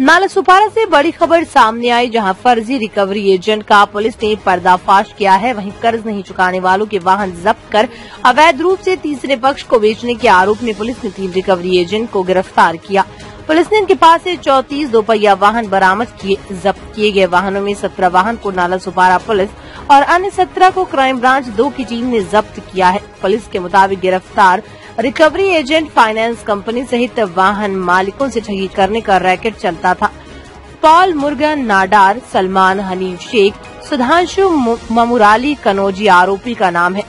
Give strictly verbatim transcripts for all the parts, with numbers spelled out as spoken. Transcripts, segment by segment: नालासोपारा से बड़ी खबर सामने आई, जहां फर्जी रिकवरी एजेंट का पुलिस ने पर्दाफाश किया है। वहीं कर्ज नहीं चुकाने वालों के वाहन जब्त कर अवैध रूप से तीसरे पक्ष को बेचने के आरोप में पुलिस ने तीन रिकवरी एजेंट को गिरफ्तार किया। पुलिस ने इनके पास से चौंतीस दोपहिया वाहन बरामद किए। जब्त किए गए वाहनों में सत्रह वाहन को नालासोपारा पुलिस और अन्य सत्रह को क्राइम ब्रांच दो की टीम ने जब्त किया है। पुलिस के मुताबिक गिरफ्तार रिकवरी एजेंट फाइनेंस कंपनी सहित वाहन मालिकों से ठगी करने का रैकेट चलता था। पॉल मुरुगन नाडार, सलमान हनीफ शेख, सुधांशु ममुराली कनौजी आरोपी का नाम है।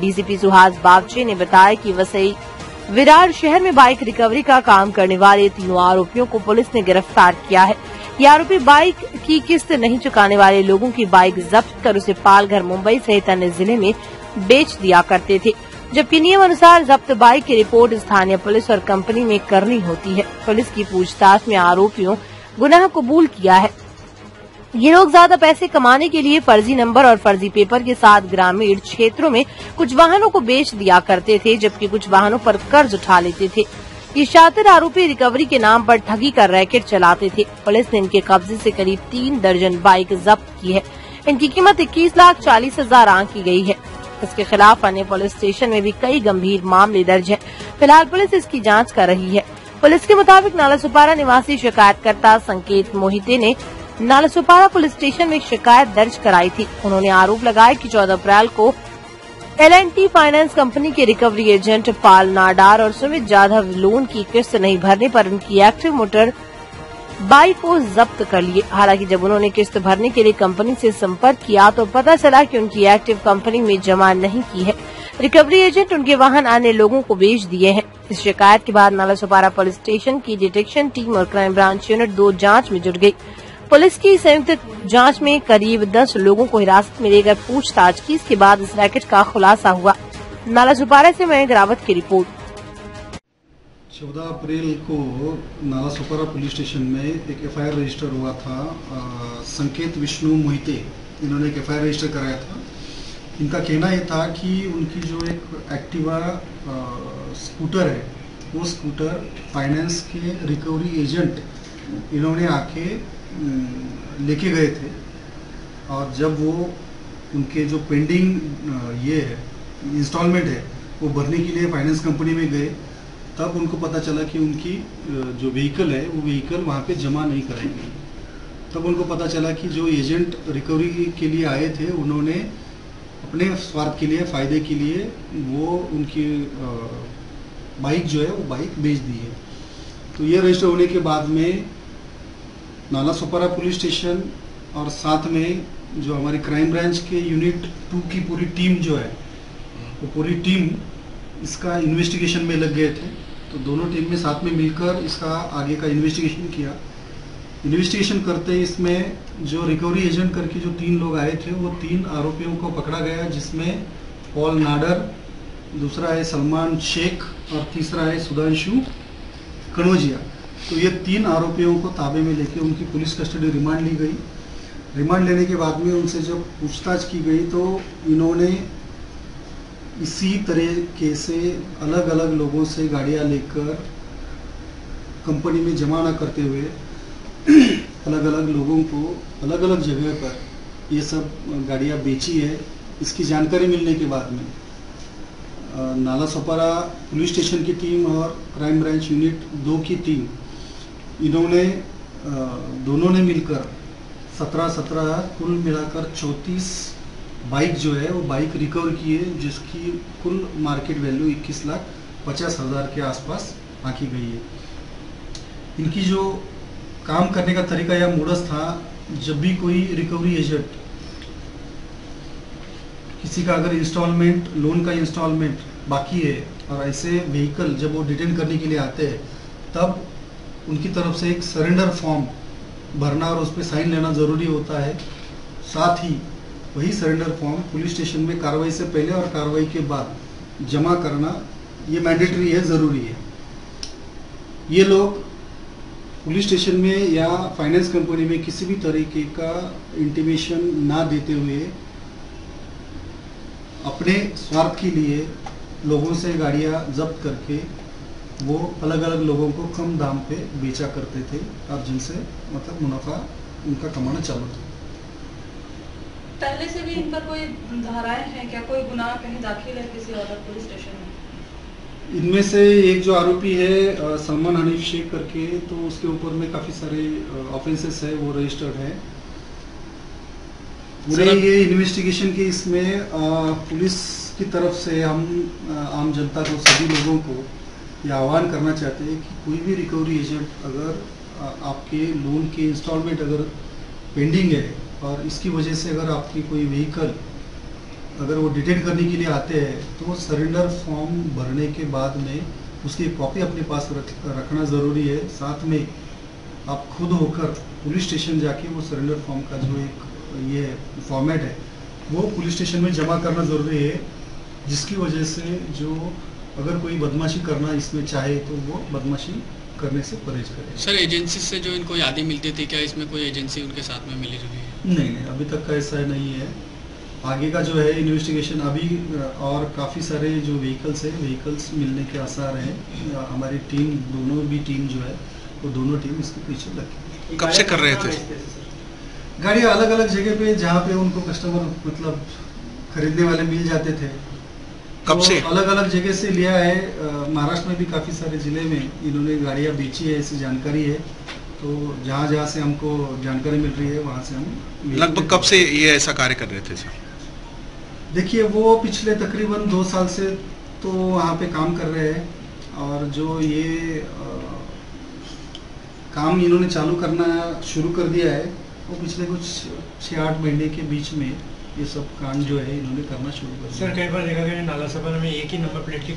डीसीपी सुहास बागचे ने बताया कि वसई विरार शहर में बाइक रिकवरी का काम करने वाले तीनों आरोपियों को पुलिस ने गिरफ्तार किया है। ये आरोपी बाइक की किस्त नहीं चुकाने वाले लोगों की बाइक जब्त कर उसे पालघर, मुंबई सहित अन्य जिले में बेच दिया करते थे, जबकि नियम अनुसार जब्त बाइक की रिपोर्ट स्थानीय पुलिस और कंपनी में करनी होती है। पुलिस की पूछताछ में आरोपियों गुनाह कबूल किया है। ये लोग ज्यादा पैसे कमाने के लिए फर्जी नंबर और फर्जी पेपर के साथ ग्रामीण क्षेत्रों में कुछ वाहनों को बेच दिया करते थे, जबकि कुछ वाहनों पर कर्ज उठा लेते थे। ये शातिर आरोपी रिकवरी के नाम पर ठगी का रैकेट चलाते थे। पुलिस ने इनके कब्जे से करीब तीन दर्जन बाइक जब्त की है। इनकी कीमत इक्कीस लाख चालीस हजार आंकी गई है। इसके खिलाफ अन्य पुलिस स्टेशन में भी कई गंभीर मामले दर्ज हैं। फिलहाल पुलिस इसकी जांच कर रही है। पुलिस के मुताबिक नालासोपारा निवासी शिकायतकर्ता संकेत मोहिते ने नालासोपारा पुलिस स्टेशन में शिकायत दर्ज कराई थी। उन्होंने आरोप लगाया कि चौदह अप्रैल को L N T finance company के रिकवरी एजेंट पाल नाडार और सुमित जाधव लोन की किस्त नहीं भरने पर उनकी एक्टिव मोटर बाइक को जब्त कर लिए। हालांकि जब उन्होंने किस्त भरने के लिए कंपनी से संपर्क किया तो पता चला कि उनकी एक्टिव कंपनी में जमा नहीं की है। रिकवरी एजेंट उनके वाहन अन्य लोगों को बेच दिए हैं। इस शिकायत के बाद नालासोपारा पुलिस स्टेशन की डिटेक्शन टीम और क्राइम ब्रांच यूनिट दो जांच में जुट गई। पुलिस की संयुक्त जांच में करीब दस लोगों को हिरासत में लेकर पूछताछ की। इसके बाद इस रैकेट का खुलासा हुआ। नालासोपारा से महेंद्र रावत की रिपोर्ट। चौदह अप्रैल को नालासोपारा पुलिस स्टेशन में एक एफ आई आर रजिस्टर हुआ था। आ, संकेत विष्णु मोहिते इन्होंने एक एफ आई आर रजिस्टर कराया था। इनका कहना ये था कि उनकी जो एक एक्टिवा स्कूटर है वो स्कूटर फाइनेंस के रिकवरी एजेंट इन्होंने आके लेके गए थे, और जब वो उनके जो पेंडिंग ये है इंस्टॉलमेंट है वो भरने के लिए फाइनेंस कंपनी में गए, तब उनको पता चला कि उनकी जो व्हीकल है वो व्हीकल वहाँ पे जमा नहीं कराएंगे। तब उनको पता चला कि जो एजेंट रिकवरी के लिए आए थे उन्होंने अपने स्वार्थ के लिए, फ़ायदे के लिए वो उनकी बाइक जो है वो बाइक बेच दी है। तो ये रजिस्टर होने के बाद में नालासोपारा पुलिस स्टेशन और साथ में जो हमारी क्राइम ब्रांच के यूनिट टू की पूरी टीम जो है वो पूरी टीम इसका इन्वेस्टिगेशन में लग गए थे। तो दोनों टीम में साथ में मिलकर इसका आगे का इन्वेस्टिगेशन किया। इन्वेस्टिगेशन करते इसमें जो रिकवरी एजेंट करके जो तीन लोग आए थे वो तीन आरोपियों को पकड़ा गया, जिसमें पॉल नाडर, दूसरा है सलमान शेख और तीसरा है सुधांशु कनौजिया। तो ये तीन आरोपियों को ताबे में लेके उनकी पुलिस कस्टडी रिमांड ली गई। रिमांड लेने के बाद में उनसे जब पूछताछ की गई तो इन्होंने इसी तरह के से अलग अलग लोगों से गाड़ियाँ लेकर कंपनी में जमा न करते हुए अलग अलग लोगों को अलग अलग जगह पर ये सब गाड़ियाँ बेची है। इसकी जानकारी मिलने के बाद में नालासोपारा पुलिस स्टेशन की टीम और क्राइम ब्रांच यूनिट दो की टीम इन्होंने दोनों ने मिलकर सत्रह सत्रह कुल मिलाकर चौंतीस बाइक जो है वो बाइक रिकवर की है, जिसकी कुल मार्केट वैल्यू इक्कीस लाख पचास हज़ार के आसपास आंकी गई है। इनकी जो काम करने का तरीका या मोडस था, जब भी कोई रिकवरी एजेंट किसी का अगर इंस्टॉलमेंट लोन का इंस्टॉलमेंट बाकी है और ऐसे व्हीकल जब वो डिटेन करने के लिए आते हैं तब उनकी तरफ से एक सरेंडर फॉर्म भरना और उस पर साइन लेना ज़रूरी होता है। साथ ही वही सरेंडर फॉर्म पुलिस स्टेशन में कार्रवाई से पहले और कार्रवाई के बाद जमा करना ये मैंडेटरी है, ज़रूरी है। ये लोग पुलिस स्टेशन में या फाइनेंस कंपनी में किसी भी तरीके का इंटीमेशन ना देते हुए अपने स्वार्थ के लिए लोगों से गाड़ियाँ जब्त करके वो अलग अलग लोगों को कम दाम पे बेचा करते थे और जिनसे मतलब मुनाफा उनका कमाना चालू था। पहले से भी इन पर कोई धाराएं हैं क्या, कोई गुनाह कहीं दाखिल है किसी और पुलिस स्टेशन में? इनमें से एक जो आरोपी है सलमान हनीफ शेख करके, तो उसके ऊपर में काफ़ी सारे ऑफेंसेस है वो रजिस्टर्ड है। पूरे ये इन्वेस्टिगेशन के इसमें पुलिस की तरफ से हम आम जनता को, सभी लोगों को ये आह्वान करना चाहते हैं कि कोई भी रिकवरी एजेंट अगर आपके लोन के इंस्टॉलमेंट अगर पेंडिंग है और इसकी वजह से अगर आपकी कोई व्हीकल अगर वो डिटेक्ट करने के लिए आते हैं तो सरेंडर फॉर्म भरने के बाद में उसकी कॉपी अपने पास रख, रखना ज़रूरी है। साथ में आप खुद होकर पुलिस स्टेशन जाके वो सरेंडर फॉर्म का जो एक ये फॉर्मेट है वो पुलिस स्टेशन में जमा करना ज़रूरी है, जिसकी वजह से जो अगर कोई बदमाशी करना इसमें चाहे तो वो बदमाशी करने से परहेज करे। सर, एजेंसी से जो इनको यादें मिलती थी, क्या इसमें कोई एजेंसी उनके साथ में मिली जुली है? नहीं नहीं, अभी तक का ऐसा नहीं है। आगे का जो है इन्वेस्टिगेशन अभी और काफ़ी सारे जो व्हीकल्स है व्हीकल्स मिलने के आसार हैं। हमारी टीम दोनों भी टीम जो है वो दोनों टीम इसके पीछे लगी। कब से कर रहे थे? गाड़ियाँ अलग अलग जगह पे जहाँ पे उनको कस्टमर मतलब खरीदने वाले मिल जाते थे। कब से? तो अलग अलग जगह से लिया है। महाराष्ट्र में भी काफ़ी सारे ज़िले में इन्होंने गाड़ियाँ बेची है, ऐसी जानकारी है। तो जहाँ जहाँ से हमको जानकारी मिल रही है वहाँ से हम। लगभग कब से ये ऐसा कार्य कर रहे थे सर? देखिए, वो पिछले तकरीबन दो साल से तो वहाँ पे काम कर रहे हैं और जो ये आ, काम इन्होंने चालू करना शुरू कर दिया है वो पिछले कुछ छः आठ महीने के बीच में ये सब कांड जो है इन्होंने करना शुरू कर दिया। सर, कई बार देखा गया नालासोपारा में एक ही नंबर प्लेट की